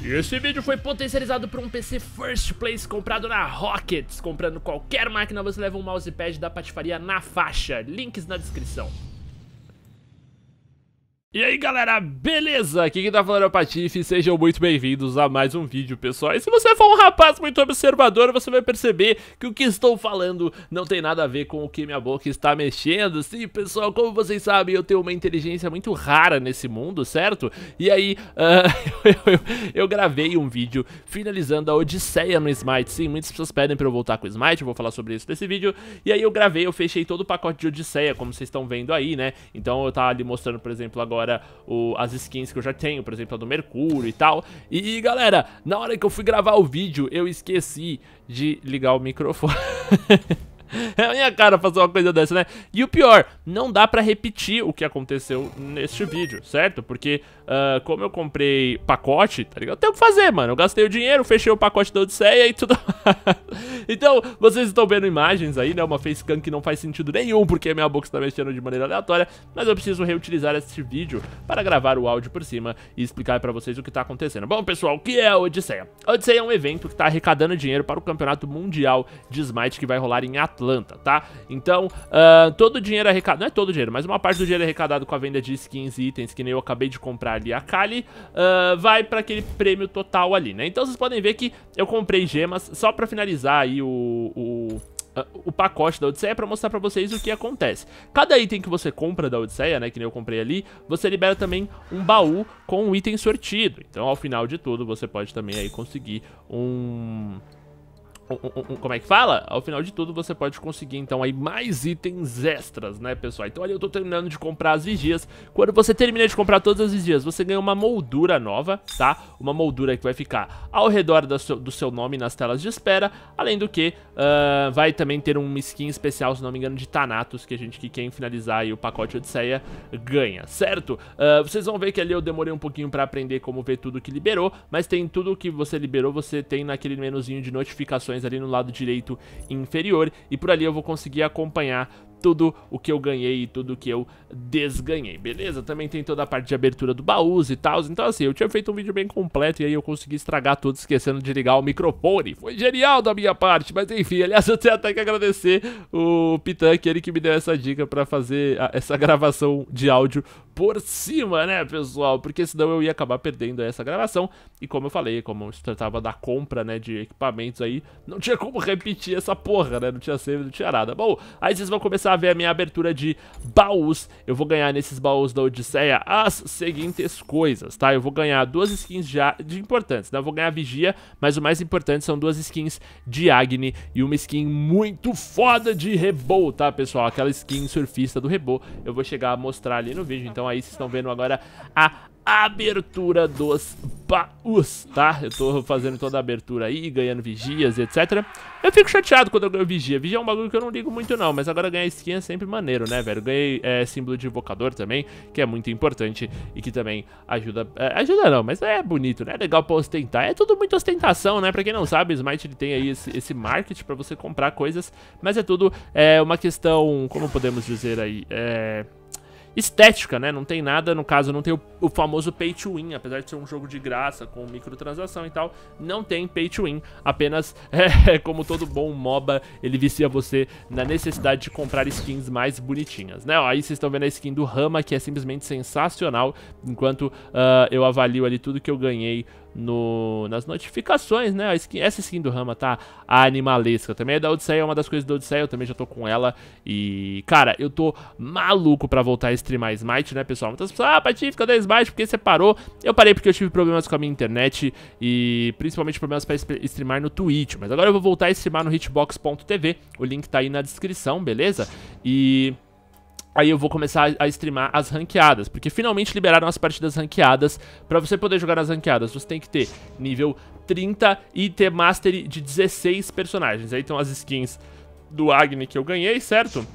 E esse vídeo foi potencializado por um PC First Place comprado na Rockets. Comprando qualquer máquina, você leva um mousepad da patifaria na faixa. Links na descrição. E aí galera, beleza? Aqui quem tá falando é o Patife, sejam muito bem-vindos a mais um vídeo, pessoal. E se você for um rapaz muito observador, você vai perceber que o que estou falando não tem nada a ver com o que minha boca está mexendo. Sim, pessoal, como vocês sabem, eu tenho uma inteligência muito rara nesse mundo, certo? E aí, eu gravei um vídeo finalizando a Odisseia no Smite. Sim, muitas pessoas pedem pra eu voltar com o Smite, eu vou falar sobre isso nesse vídeo. E aí eu fechei todo o pacote de Odisseia, como vocês estão vendo aí, né? Então eu tava ali mostrando, por exemplo, agora as skins que eu já tenho, por exemplo, a do Mercúrio e tal. E galera, na hora que eu fui gravar o vídeo, eu esqueci de ligar o microfone. É a minha cara fazer uma coisa dessa, né? E o pior, não dá pra repetir o que aconteceu neste vídeo, certo? Porque como eu comprei pacote, tá ligado? Eu tenho o que fazer, mano. Eu gastei o dinheiro, fechei o pacote da Odisseia e tudo. Então, vocês estão vendo imagens aí, né? Uma facecam que não faz sentido nenhum, porque a minha boca está mexendo de maneira aleatória. Mas eu preciso reutilizar este vídeo para gravar o áudio por cima e explicar pra vocês o que tá acontecendo. Bom, pessoal, o que é a Odisseia? A Odisseia é um evento que tá arrecadando dinheiro para o campeonato mundial de Smite que vai rolar em Atlanta, tá? Então, todo o dinheiro arrecadado, não é todo o dinheiro, mas uma parte do dinheiro arrecadado com a venda de skins e itens, que nem eu acabei de comprar ali a Kali, vai pra aquele prêmio total ali, né? Então vocês podem ver que eu comprei gemas só pra finalizar aí o pacote da Odisseia, pra mostrar pra vocês o que acontece. Cada item que você compra da Odisseia, né, que nem eu comprei ali, você libera também um baú com um item sortido. Então, ao final de tudo, você pode também aí conseguir como é que fala? Ao final de tudo você pode conseguir então aí mais itens extras, né, pessoal? Então olha, eu tô terminando de comprar as vigias. Quando você termina de comprar todas as vigias, você ganha uma moldura nova, tá? Uma moldura que vai ficar ao redor do seu nome nas telas de espera. Além do que, vai também ter uma skin especial, se não me engano, de Thanatos, que a gente que quer finalizar aí o pacote Odisseia ganha, certo? Vocês vão ver que ali eu demorei um pouquinho pra aprender como ver tudo que liberou, mas tem tudo que você liberou, você tem naquele menuzinho de notificações ali no lado direito inferior, e por ali eu vou conseguir acompanhar tudo o que eu ganhei e tudo o que eu desganhei, beleza? Também tem toda a parte de abertura do baús e tal. Então assim, eu tinha feito um vídeo bem completo e aí eu consegui estragar tudo esquecendo de ligar o microfone. Foi genial da minha parte, mas enfim, aliás, eu tenho até que agradecer o Pitank, ele que me deu essa dica pra fazer essa gravação de áudio por cima, né, pessoal? Porque senão eu ia acabar perdendo essa gravação. E como eu falei, como se tratava da compra, né, de equipamentos aí, não tinha como repetir essa porra, né? Não tinha save, não tinha nada. Bom, aí vocês vão começar a ver a minha abertura de baús. Eu vou ganhar nesses baús da Odisseia as seguintes coisas, tá? Eu vou ganhar duas skins de importantes, né? Eu vou ganhar vigia, mas o mais importante são duas skins de Agne e uma skin muito foda de Rebbo, tá, pessoal? Aquela skin surfista do Rebbo. Eu vou chegar a mostrar ali no vídeo, então aí vocês estão vendo agora a abertura dos baús, tá? Eu tô fazendo toda a abertura aí, ganhando vigias, etc. Eu fico chateado quando eu ganho vigia. Vigia é um bagulho que eu não ligo muito não, mas agora ganhar skin é sempre maneiro, né, velho? Ganhei símbolo de invocador também, que é muito importante e que também ajuda... ajuda não, mas é bonito, né? É legal pra ostentar. É tudo muita ostentação, né? Pra quem não sabe, o Smite ele tem aí esse market pra você comprar coisas, mas é tudo uma questão, como podemos dizer aí, estética, né? Não tem nada, no caso, não tem o famoso pay to win, apesar de ser um jogo de graça com microtransação e tal, não tem pay to win, apenas como todo bom MOBA, ele vicia você na necessidade de comprar skins mais bonitinhas, né? Ó, aí vocês estão vendo a skin do Rama, que é simplesmente sensacional, enquanto eu avalio ali tudo que eu ganhei nas notificações, né? Essa skin do Rama tá animalesca. Também é da Odisseia, é uma das coisas da Odisseia. Eu também já tô com ela e... cara, eu tô maluco pra voltar a streamar Smite, né, pessoal? Muitas pessoas... ah, Patife, cadê Smite? Porque você parou? Eu parei porque eu tive problemas com a minha internet e principalmente problemas pra streamar no Twitch. Mas agora eu vou voltar a streamar no hitbox.tv. O link tá aí na descrição, beleza? E... aí eu vou começar a streamar as ranqueadas, porque finalmente liberaram as partidas ranqueadas. Pra você poder jogar nas ranqueadas, você tem que ter nível 30 e ter mastery de 16 personagens. Aí estão as skins do Agne que eu ganhei, certo?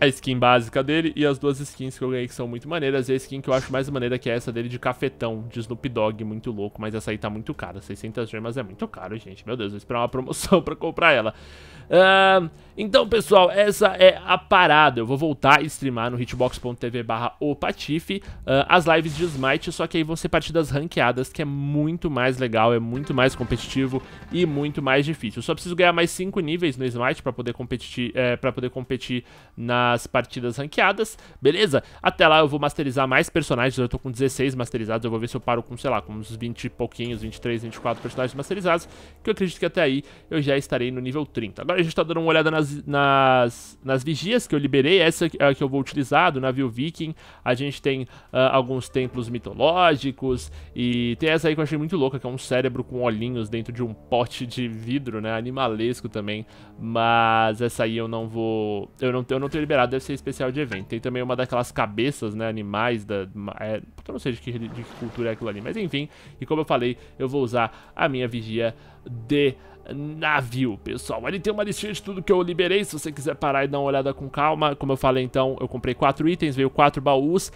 a skin básica dele e as duas skins que eu ganhei que são muito maneiras. E a skin que eu acho mais maneira que é essa dele de cafetão, de Snoop Dogg, muito louco. Mas essa aí tá muito cara, 600 gemas é muito caro, gente. Meu Deus, vou esperar uma promoção pra comprar ela. Então, pessoal, essa é a parada. Eu vou voltar a streamar no hitbox.tv/opatife as lives de Smite, só que aí vão ser partidas ranqueadas, que é muito mais legal, é muito mais competitivo e muito mais difícil. Eu só preciso ganhar mais 5 níveis no Smite pra poder competir, nas partidas ranqueadas, beleza? Até lá eu vou masterizar mais personagens, eu tô com 16 masterizados, eu vou ver se eu paro com, sei lá, com uns 20 e pouquinhos, 23, 24 personagens masterizados, que eu acredito que até aí eu já estarei no nível 30. Agora a gente tá dando uma olhada nas vigias que eu liberei, essa é a que eu vou utilizar, do navio viking, a gente tem alguns templos mitológicos, e tem essa aí que eu achei muito louca, que é um cérebro com olhinhos dentro de um pote de vidro, né, animalesco também, mas essa aí eu não vou, eu não tenho liberado, deve ser especial de evento. Tem também uma daquelas cabeças, né, animais eu não sei de que cultura é aquilo ali, mas enfim. E como eu falei, eu vou usar a minha vigia de navio, pessoal. Ali tem uma listinha de tudo que eu liberei, se você quiser parar e dar uma olhada com calma. Como eu falei, então, eu comprei 4 itens, veio 4 baús.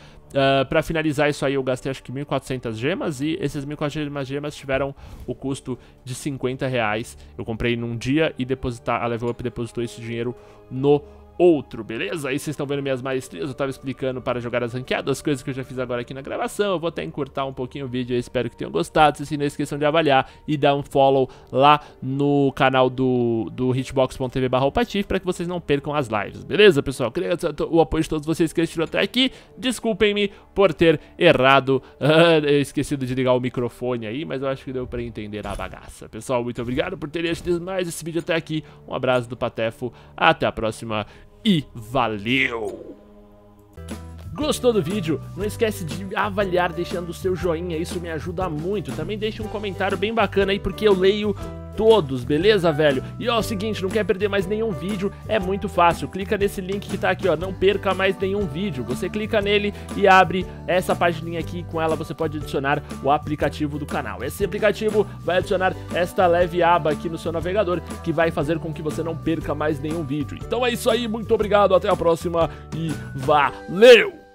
Pra finalizar isso aí, eu gastei acho que 1.400 gemas, e esses 1.400 gemas tiveram o custo de 50 reais. Eu comprei num dia e a Level Up depositou esse dinheiro no outro, beleza? Aí vocês estão vendo minhas maestrias, eu tava explicando para jogar as ranqueadas, as coisas que eu já fiz agora aqui na gravação. Eu vou até encurtar um pouquinho o vídeo, eu espero que tenham gostado. Se não esqueçam de avaliar e dar um follow lá no canal do hitbox.tv/Patife para que vocês não percam as lives, beleza, pessoal? Queria o apoio de todos vocês que assistiram até aqui. Desculpem-me por ter errado, esquecido de ligar o microfone aí, mas eu acho que deu para entender a bagaça. Pessoal, muito obrigado por terem assistido mais esse vídeo até aqui. Um abraço do Patéfo, até a próxima. E valeu! Gostou do vídeo? Não esquece de avaliar deixando o seu joinha, isso me ajuda muito. Também deixa um comentário bem bacana aí, porque eu leio todos, beleza, velho? E ó, é o seguinte, não quer perder mais nenhum vídeo? É muito fácil, clica nesse link que tá aqui, ó, não perca mais nenhum vídeo. Você clica nele e abre essa pagininha aqui, com ela você pode adicionar o aplicativo do canal. Esse aplicativo vai adicionar esta leve aba aqui no seu navegador, que vai fazer com que você não perca mais nenhum vídeo. Então é isso aí, muito obrigado, até a próxima e valeu!